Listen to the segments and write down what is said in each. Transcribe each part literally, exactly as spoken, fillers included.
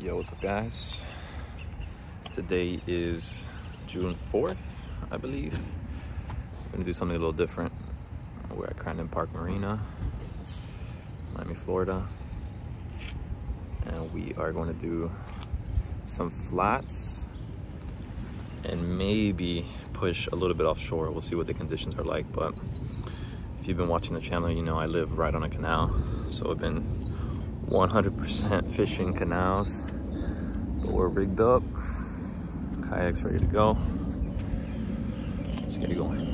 Yo, what's up guys? Today is June fourth, I believe. I'm gonna do something a little different. We're at Crandon Park Marina, Miami, Florida. And we are gonna do some flats and maybe push a little bit offshore. We'll see what the conditions are like, but if you've been watching the channel, you know I live right on a canal. So I've been one hundred percent fishing canals, but we're rigged up. Kayak's ready to go. Let's get it going.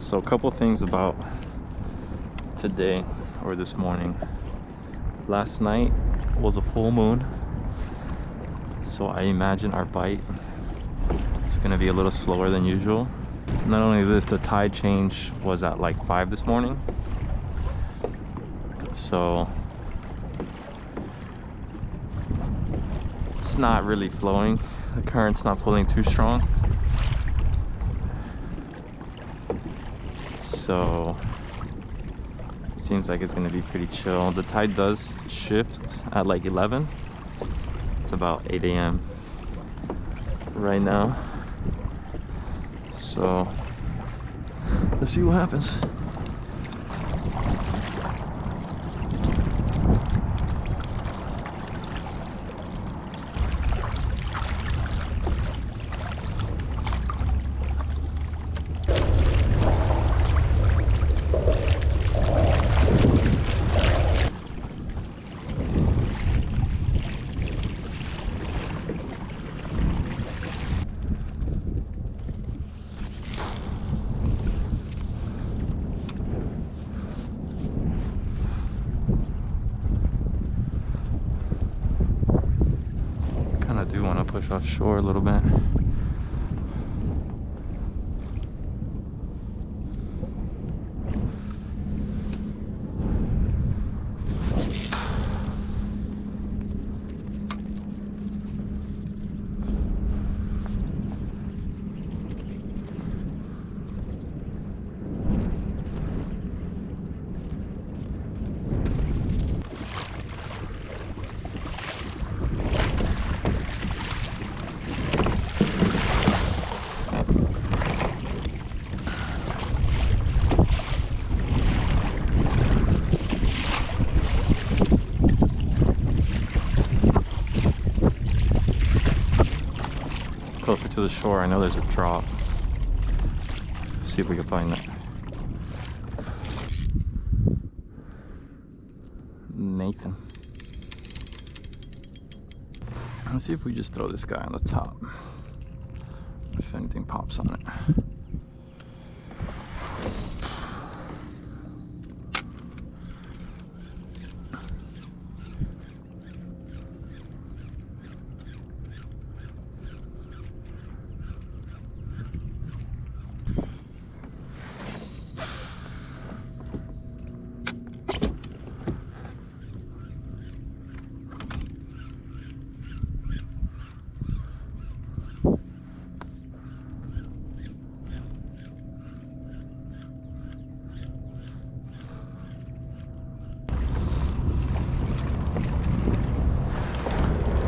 So a couple things about today or this morning. Last night was a full moon, so I imagine our bite is gonna be a little slower than usual. Not only this, the tide change was at like five this morning. So it's not really flowing. The current's not pulling too strong. So it seems like it's gonna be pretty chill. The tide does shift at like eleven. It's about eight A M right now. So let's see what happens. I do want to push offshore a little bit. Closer to the shore, I know there's a drop. Let's see if we can find it. Nathan. Let's see if we just throw this guy on the top. If anything pops on it.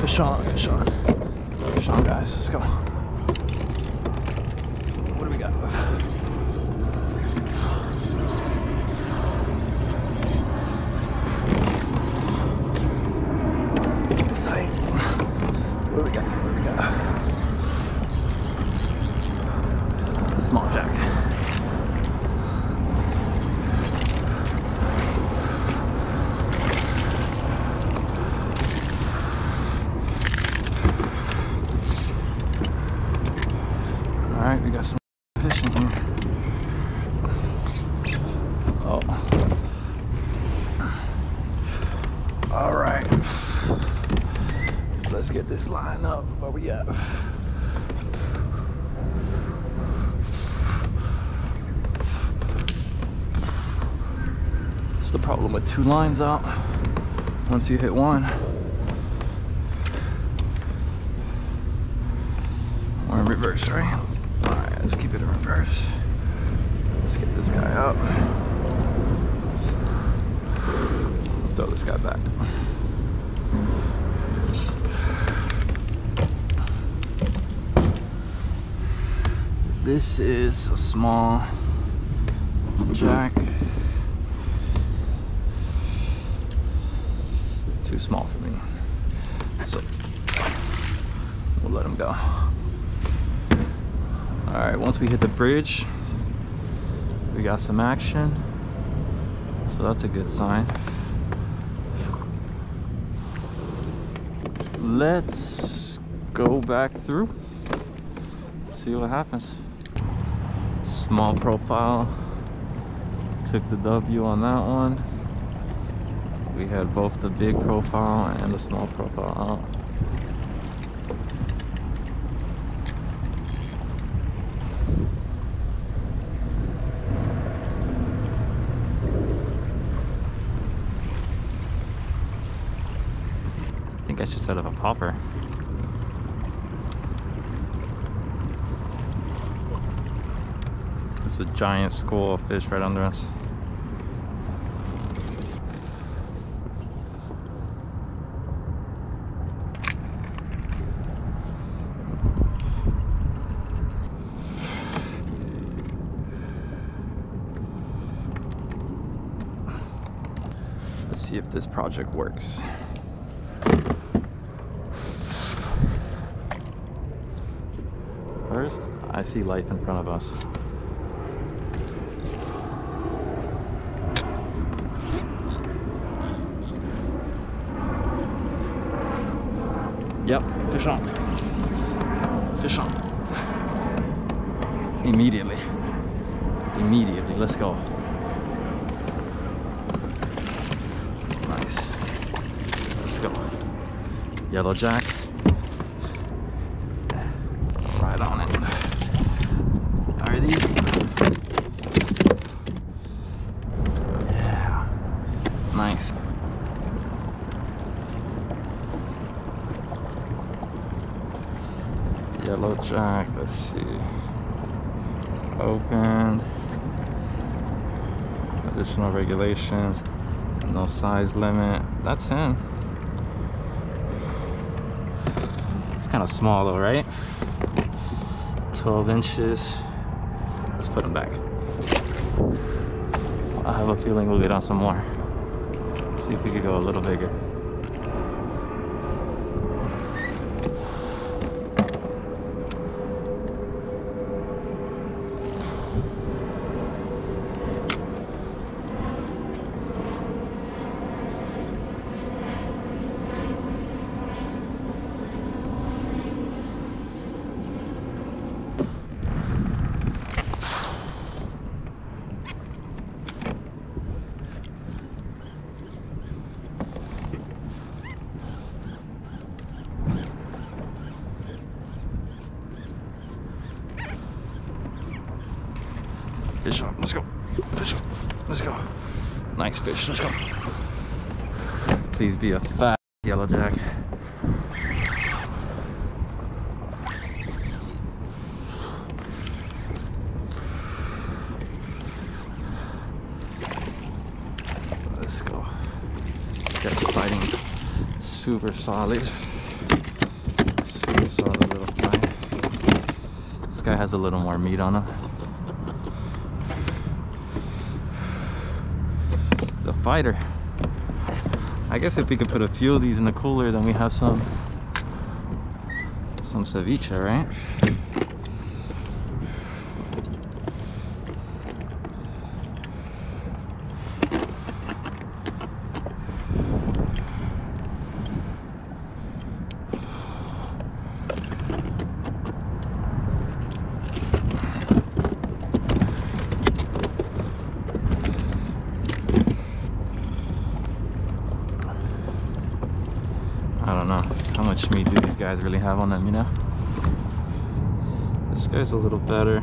Fish on, fish on, fish on, guys. Let's go. What do we got? Tight. What do we got? What do we got? Small jack. Let's get this line up. Where we at? That's the problem with two lines out. Once you hit one, we're in reverse, right? All right, let's keep it in reverse. Let's get this guy up. Throw this guy back. This is a small jack. Too small for me. So we'll let him go. Alright, once we hit the bridge, we got some action. So that's a good sign. Let's go back through. See what happens. Small profile. Took the W on that one. We had both the big profile and the small profile out. I think I should set up a popper. It's a giant school of fish right under us. See if this project works. First, I see life in front of us. Yep, fish on. Fish on. Immediately. Immediately, let's go. Nice. Let's go. Yellow jack. Right on it. Are these? Yeah. Nice. Yellow jack. Let's see. Open. Additional regulations. No size limit. That's him. It's kind of small though, right? twelve inches. Let's put him back. I have a feeling we'll get on some more. See if we could go a little bigger. Fish on, let's go. Fish on, let's go. Nice fish, let's go. Please be a fat yellow jack. Let's go. That's fighting super solid. Super solid little fly. This guy has a little more meat on him. Fighter. I guess if we could put a few of these in the cooler, then we have some some ceviche, right? Guys really have on them, you know. This guy's a little better.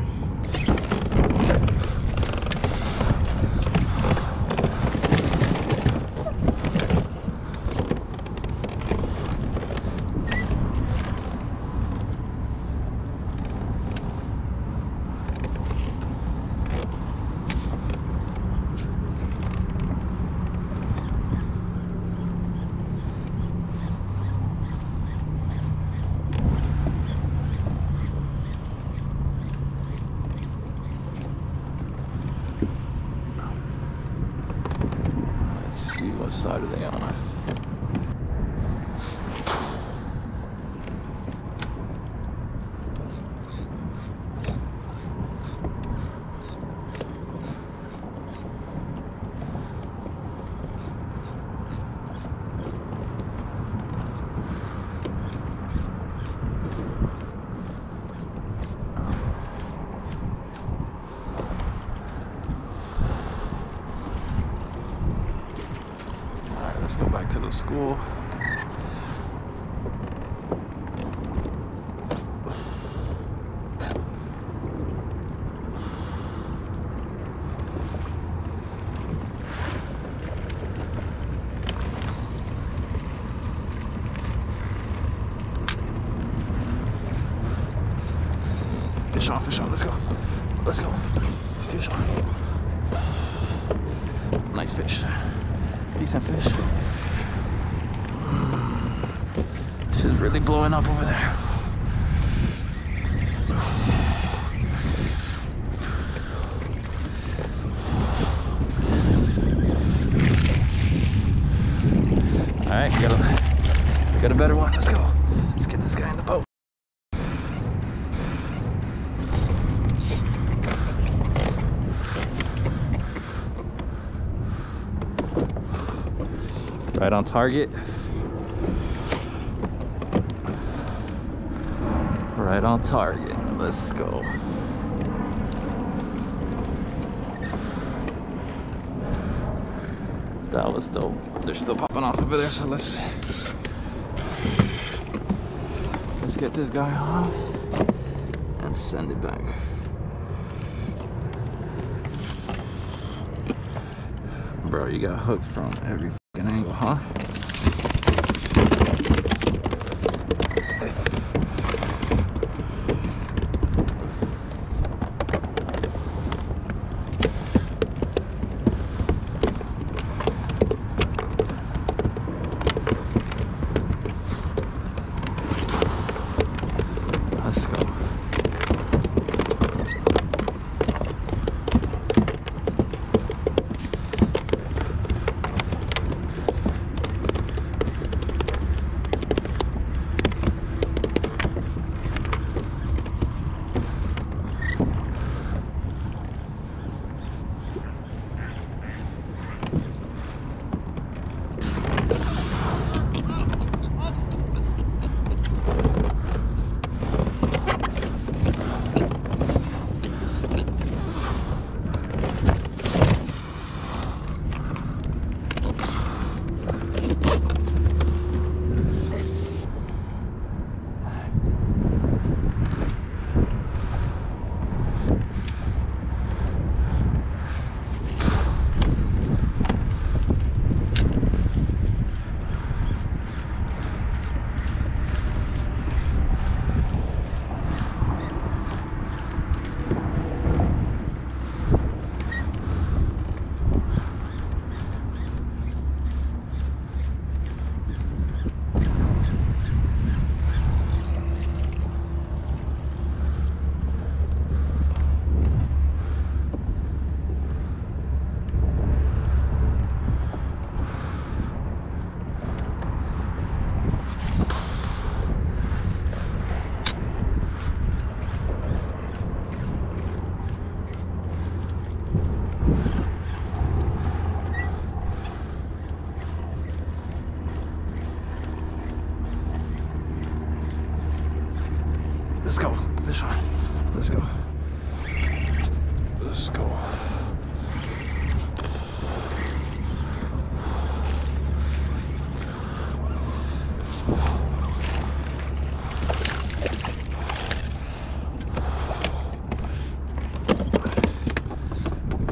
side of the island. To the school. Fish on, fish on, let's go. Let's go. Fish on. Nice fish. Decent fish. She's really blowing up over there. All right, got a, got a better one. Let's go. Let's get this guy in the boat. Right on target. Right on target. Let's go. That was dope. They're still popping off over there, so let's let's get this guy off and send it back. Bro, you got hooked from every fucking angle, huh? Let's go, fish on. Let's go. Let's go.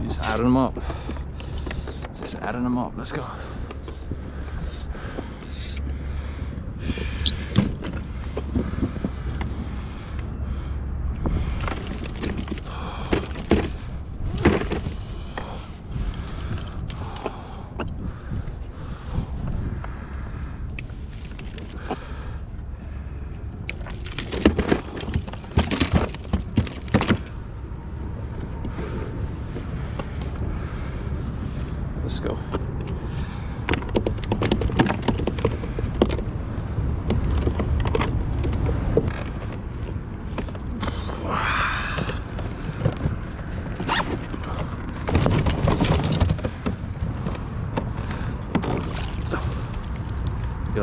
Just adding them up. Just adding them up. Let's go. Let's go.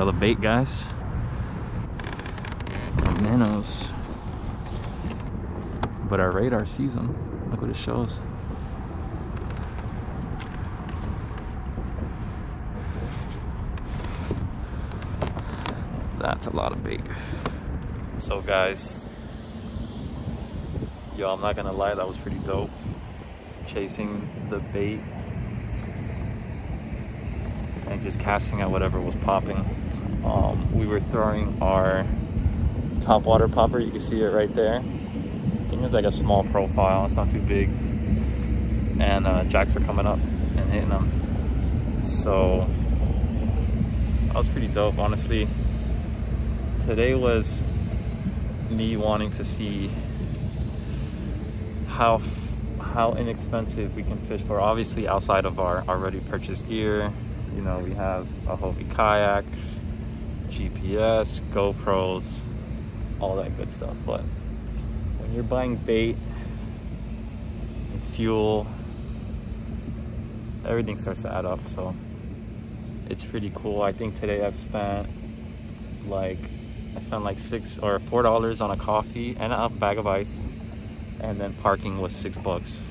all the bait guys. Minnows. But our radar sees them. Look what it shows. That's a lot of bait. So guys, yo, I'm not gonna lie, that was pretty dope. Chasing the bait and just casting at whatever was popping. Um, we were throwing our topwater popper, you can see it right there. I think it's like a small profile, it's not too big. And uh, jacks are coming up and hitting them. So that was pretty dope, honestly. Today was me wanting to see how how inexpensive we can fish for, obviously outside of our already purchased gear. You know, we have a Hobie kayak, G P S, GoPros, all that good stuff. But when you're buying bait and fuel, everything starts to add up. So it's pretty cool. I think today I've spent like I spent like six or four dollars on a coffee and a bag of ice, and then parking was six bucks.